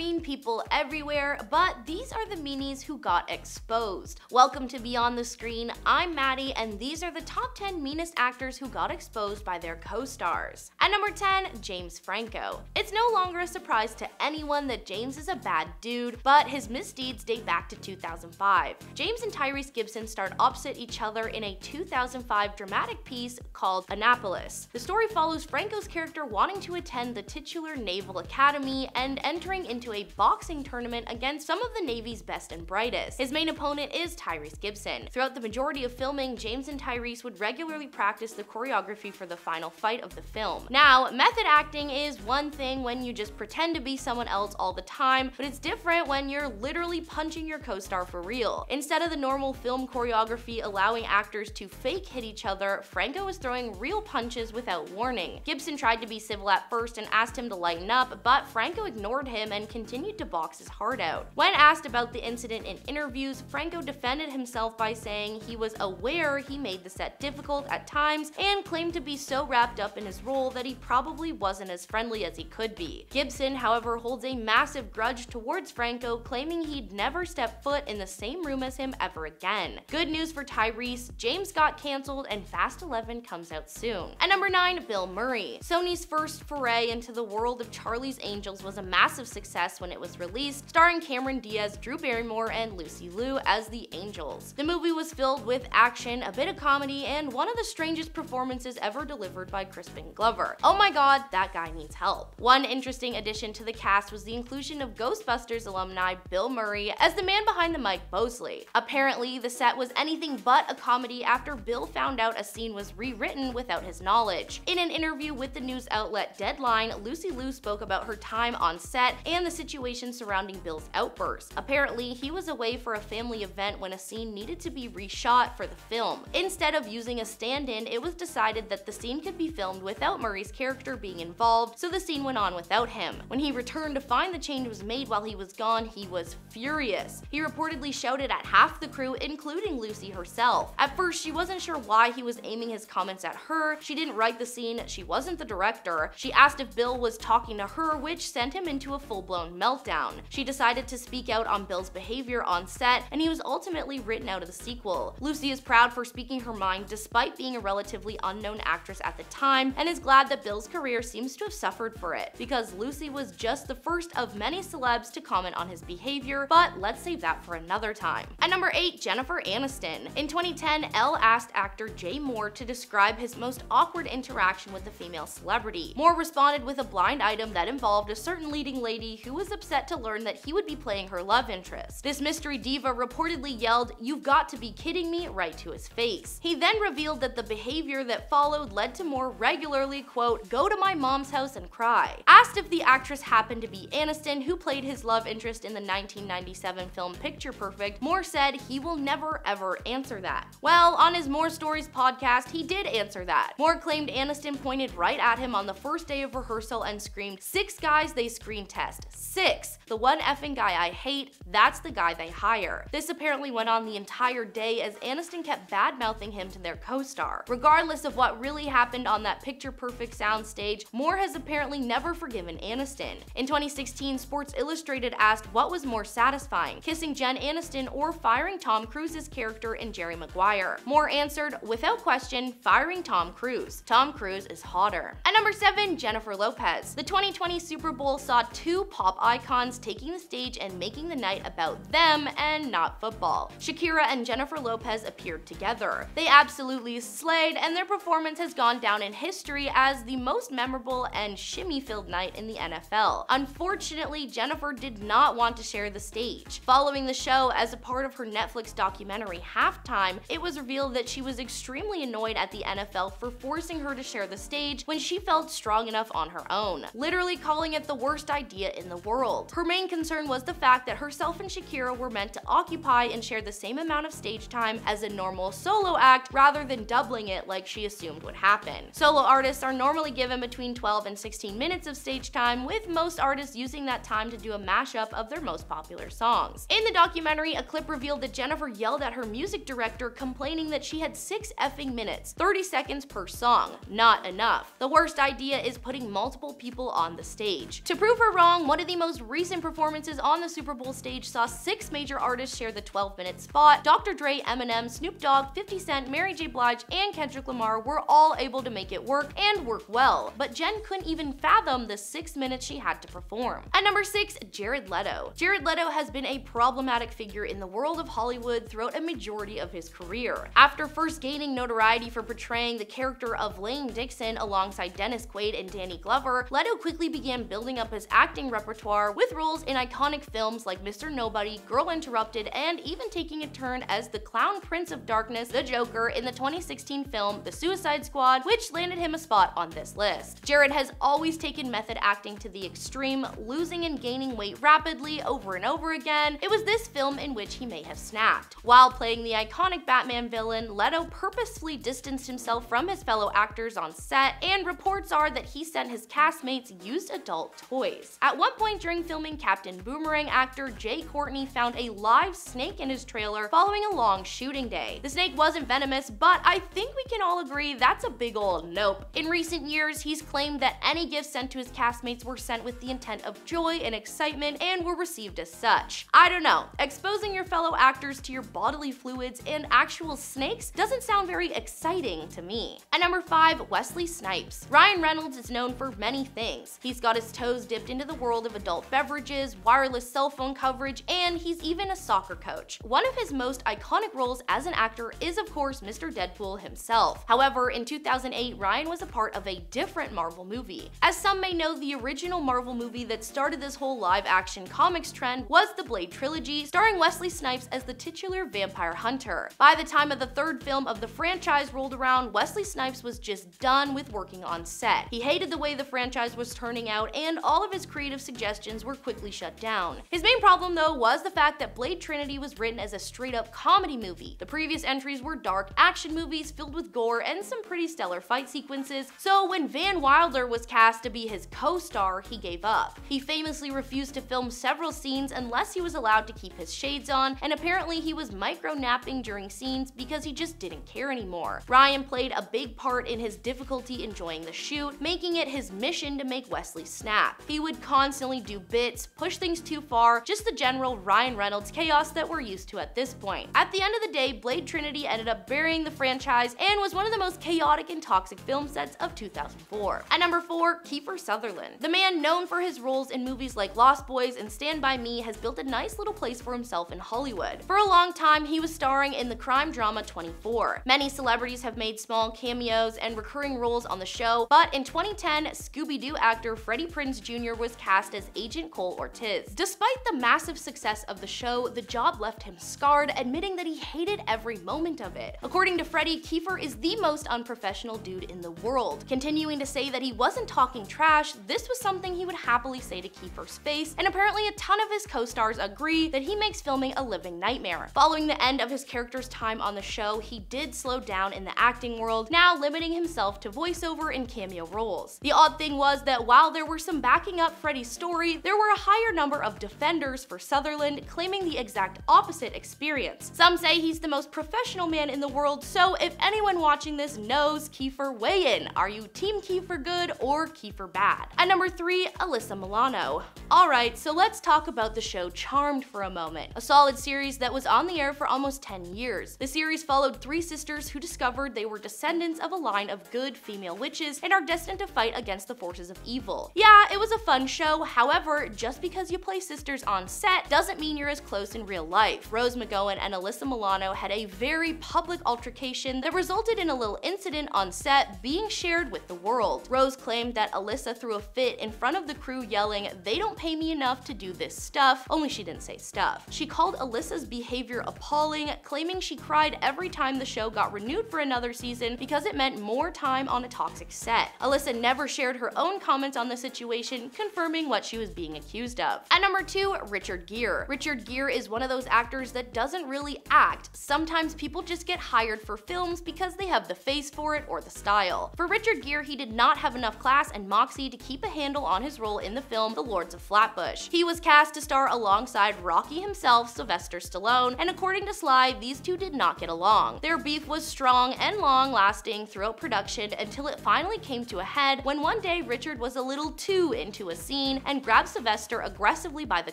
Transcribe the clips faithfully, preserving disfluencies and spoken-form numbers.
mean people everywhere, but these are the meanies who got exposed. Welcome to Beyond the Screen, I'm Maddie, and these are the top ten meanest actors who got exposed by their co-stars. At number ten, James Franco. It's no longer a surprise to anyone that James is a bad dude, but his misdeeds date back to two thousand five. James and Tyrese Gibson starred opposite each other in a two thousand five dramatic piece called Annapolis. The story follows Franco's character wanting to attend the titular Naval Academy and entering into a boxing tournament against some of the Navy's best and brightest. His main opponent is Tyrese Gibson. Throughout the majority of filming, James and Tyrese would regularly practice the choreography for the final fight of the film. Now, method acting is one thing when you just pretend to be someone else all the time, but it's different when you're literally punching your co-star for real. Instead of the normal film choreography allowing actors to fake hit each other, Franco was throwing real punches without warning. Gibson tried to be civil at first and asked him to lighten up, but Franco ignored him and continued to box his heart out. When asked about the incident in interviews, Franco defended himself by saying he was aware he made the set difficult at times and claimed to be so wrapped up in his role that he probably wasn't as friendly as he could be. Gibson, however, holds a massive grudge towards Franco, claiming he'd never step foot in the same room as him ever again. Good news for Tyrese, James got cancelled and Fast eleven comes out soon. At number nine, Bill Murray. Sony's first foray into the world of Charlie's Angels was a massive success when it was released, starring Cameron Diaz, Drew Barrymore, and Lucy Liu as the Angels. The movie was filled with action, a bit of comedy, and one of the strangest performances ever delivered by Crispin Glover. Oh my god, that guy needs help. One interesting addition to the cast was the inclusion of Ghostbusters alumni Bill Murray as the man behind the mic, Bosley. Apparently, the set was anything but a comedy after Bill found out a scene was rewritten without his knowledge. In an interview with the news outlet Deadline, Lucy Liu spoke about her time on set and the situation surrounding Bill's outburst. Apparently, he was away for a family event when a scene needed to be reshot for the film. Instead of using a stand-in, it was decided that the scene could be filmed without Murray's character being involved, so the scene went on without him. When he returned to find the change was made while he was gone, he was furious. He reportedly shouted at half the crew, including Lucy herself. At first, she wasn't sure why he was aiming his comments at her. She didn't write the scene, she wasn't the director. She asked if Bill was talking to her, which sent him into a full-blown meltdown. She decided to speak out on Bill's behavior on set, and he was ultimately written out of the sequel. Lucy is proud for speaking her mind despite being a relatively unknown actress at the time, and is glad that Bill's career seems to have suffered for it, because Lucy was just the first of many celebs to comment on his behavior, but let's save that for another time. At number eight, Jennifer Aniston. In twenty ten, Elle asked actor Jay Mohr to describe his most awkward interaction with a female celebrity. Mohr responded with a blind item that involved a certain leading lady who was upset to learn that he would be playing her love interest. This mystery diva reportedly yelled, "You've got to be kidding me," right to his face. He then revealed that the behavior that followed led to Mohr regularly, quote, "go to my mom's house and cry." Asked if the actress happened to be Aniston, who played his love interest in the nineteen ninety-seven film Picture Perfect, Mohr said he will never ever answer that. Well, on his Mohr Stories podcast, he did answer that. Mohr claimed Aniston pointed right at him on the first day of rehearsal and screamed, "Six guys they screen test. Six! The one effing guy I hate, that's the guy they hire." This apparently went on the entire day as Aniston kept bad-mouthing him to their co-star. Regardless of what really happened on that Picture Perfect soundstage, Mohr has apparently never forgiven Aniston. In twenty sixteen, Sports Illustrated asked what was more satisfying, kissing Jen Aniston or firing Tom Cruise's character in Jerry Maguire. Mohr answered, "Without question, firing Tom Cruise. Tom Cruise is hotter." At number seven, Jennifer Lopez. The twenty twenty Super Bowl saw two pop icons taking the stage and making the night about them and not football. Shakira and Jennifer Lopez appeared together. They absolutely slayed, and their performance has gone down in history as the most memorable and shimmy-filled night in the N F L. Unfortunately, Jennifer did not want to share the stage. Following the show, as a part of her Netflix documentary Halftime, it was revealed that she was extremely annoyed at the N F L for forcing her to share the stage when she felt strong enough on her own, literally calling it the worst idea in the world. Her main concern was the fact that herself and Shakira were meant to occupy and share the same amount of stage time as a normal solo act rather than doubling it like she assumed would happen. Solo artists are normally given between twelve and sixteen minutes of stage time, with most artists using that time to do a mashup of their most popular songs. In the documentary, a clip revealed that Jennifer yelled at her music director, complaining that she had six effing minutes, thirty seconds per song. Not enough. The worst idea is putting multiple people on the stage. To prove her wrong, one of the most recent performances on the Super Bowl stage saw six major artists share the twelve minute spot. Doctor Dre, Eminem, Snoop Dogg, fifty cent, Mary J. Blige, and Kendrick Lamar were all able to make it work and work well, but Jen couldn't even fathom the six minutes she had to perform. At number six, Jared Leto. Jared Leto has been a problematic figure in the world of Hollywood throughout a majority of his career. After first gaining notoriety for portraying the character of Lane Dixon alongside Dennis Quaid and Danny Glover, Leto quickly began building up his acting repertoire with roles in iconic films like Mister Nobody, Girl Interrupted, and even taking a turn as the Clown Prince of Darkness, the Joker, in the twenty sixteen film The Suicide Squad, which landed him a spot on this list. Jared has always taken method acting to the extreme, losing and gaining weight rapidly over and over again. It was this film in which he may have snapped. While playing the iconic Batman villain, Leto purposefully distanced himself from his fellow actors on set, and reports are that he sent his castmates used adult toys. At one point during filming, Captain Boomerang actor Jay Courtney found a live snake in his trailer following a long shooting day. The snake wasn't venomous, but I think we can all agree that's a big old nope. In recent years, he's claimed that any gifts sent to his castmates were sent with the intent of joy and excitement and were received as such. I don't know, exposing your fellow actors to your bodily fluids and actual snakes doesn't sound very exciting to me. At number five, Wesley Snipes. Ryan Reynolds is known for many things. He's got his toes dipped into the world of adult beverages, wireless cell phone coverage, and he's even a soccer coach. One of his most iconic roles as an actor is, of course, Mister Deadpool himself. However, in two thousand eight, Ryan was a part of a different Marvel movie. As some may know, the original Marvel movie that started this whole live-action comics trend was the Blade Trilogy, starring Wesley Snipes as the titular vampire hunter. By the time of the third film of the franchise rolled around, Wesley Snipes was just done with working on set. He hated the way the franchise was turning out, and all of his creative suggestions were quickly shut down. His main problem, though, was the fact that Blade Trinity was written as a straight-up comedy movie. The previous entries were dark action movies filled with gore and some pretty stellar fight sequences, so when Van Wilder was cast to be his co-star, he gave up. He famously refused to film several scenes unless he was allowed to keep his shades on, and apparently he was micro-napping during scenes because he just didn't care anymore. Ryan played a big part in his difficulty enjoying the shoot, making it his mission to make Wesley snap. He would constantly do bits, push things too far, just the general Ryan Reynolds chaos that we're used to at this point. At the end of the day, Blade Trinity ended up burying the franchise and was one of the most chaotic and toxic film sets of two thousand four. At number four, Kiefer Sutherland. The man known for his roles in movies like Lost Boys and Stand By Me has built a nice little place for himself in Hollywood. For a long time, he was starring in the crime drama twenty-four. Many celebrities have made small cameos and recurring roles on the show, but in twenty ten, Scooby-Doo actor Freddie Prinze Junior was cast as Agent Cole Ortiz. Despite the massive success of the show, the job left him scarred, admitting that he hated every moment of it. According to Freddie, Kiefer is the most unprofessional dude in the world, continuing to say that he wasn't talking trash. This was something he would happily say to Kiefer's face, and apparently a ton of his co-stars agree that he makes filming a living nightmare. Following the end of his character's time on the show, he did slow down in the acting world, now limiting himself to voiceover and cameo roles. The odd thing was that while there were some backing up Freddie's story, there were a higher number of defenders for Sutherland, claiming the exact opposite experience. Some say he's the most professional man in the world, so if anyone watching this knows, Kiefer, weigh in. Are you team Kiefer good or Kiefer bad? At number three, Alyssa Milano. Alright, so let's talk about the show Charmed for a moment, a solid series that was on the air for almost ten years. The series followed three sisters who discovered they were descendants of a line of good female witches and are destined to fight against the forces of evil. Yeah, it was a fun show. However, just because you play sisters on set doesn't mean you're as close in real life. Rose McGowan and Alyssa Milano had a very public altercation that resulted in a little incident on set being shared with the world. Rose claimed that Alyssa threw a fit in front of the crew yelling, "They don't pay me enough to do this stuff," only she didn't say stuff. She called Alyssa's behavior appalling, claiming she cried every time the show got renewed for another season because it meant more time on a toxic set. Alyssa never shared her own comments on the situation, confirming what she was being accused of. At number two, Richard Gere. Richard Gere is one of those actors that doesn't really act. Sometimes people just get hired for films because they have the face for it or the style. For Richard Gere, he did not have enough class and moxie to keep a handle on his role in the film The Lords of Flatbush. He was cast to star alongside Rocky himself, Sylvester Stallone, and according to Sly, these two did not get along. Their beef was strong and long-lasting throughout production until it finally came to a head when one day Richard was a little too into a scene and and grabbed Sylvester aggressively by the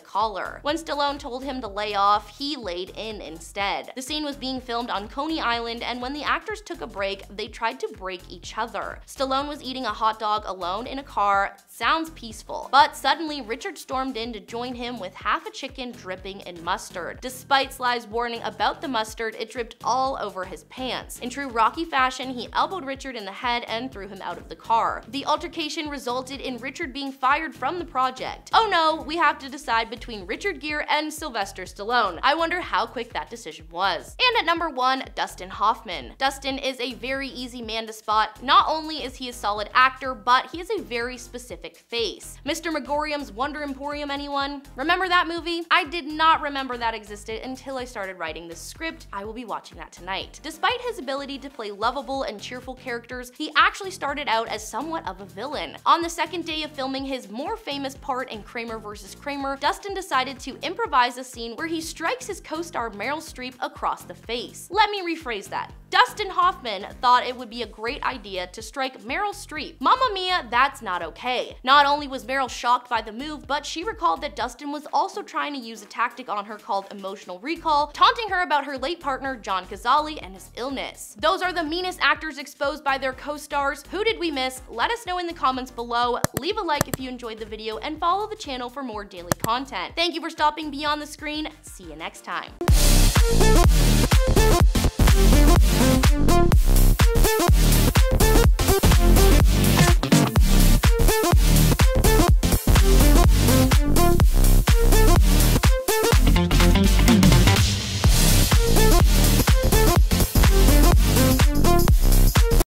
collar. When Stallone told him to lay off, he laid in instead. The scene was being filmed on Coney Island, and when the actors took a break, they tried to break each other. Stallone was eating a hot dog alone in a car. Sounds peaceful. But suddenly, Richard stormed in to join him with half a chicken dripping in mustard. Despite Sly's warning about the mustard, it dripped all over his pants. In true Rocky fashion, he elbowed Richard in the head and threw him out of the car. The altercation resulted in Richard being fired from the project. Oh no, we have to decide between Richard Gere and Sylvester Stallone. I wonder how quick that decision was. And at number one, Dustin Hoffman. Dustin is a very easy man to spot. Not only is he a solid actor, but he has a very specific face. Mister Megorium's Wonder Emporium, anyone? Remember that movie? I did not remember that existed until I started writing this script. I will be watching that tonight. Despite his ability to play lovable and cheerful characters, he actually started out as somewhat of a villain. On the second day of filming his more famous part in Kramer versus. Kramer, Dustin decided to improvise a scene where he strikes his co-star Meryl Streep across the face. Let me rephrase that. Dustin Hoffman thought it would be a great idea to strike Meryl Streep. Mamma mia, that's not okay. Not only was Meryl shocked by the move, but she recalled that Dustin was also trying to use a tactic on her called emotional recall, taunting her about her late partner John Cazale and his illness. Those are the meanest actors exposed by their co-stars. Who did we miss? Let us know in the comments below. Leave a like if you enjoyed the video and follow the channel for more daily content. Thank you for stopping Beyond the Screen. See you next time.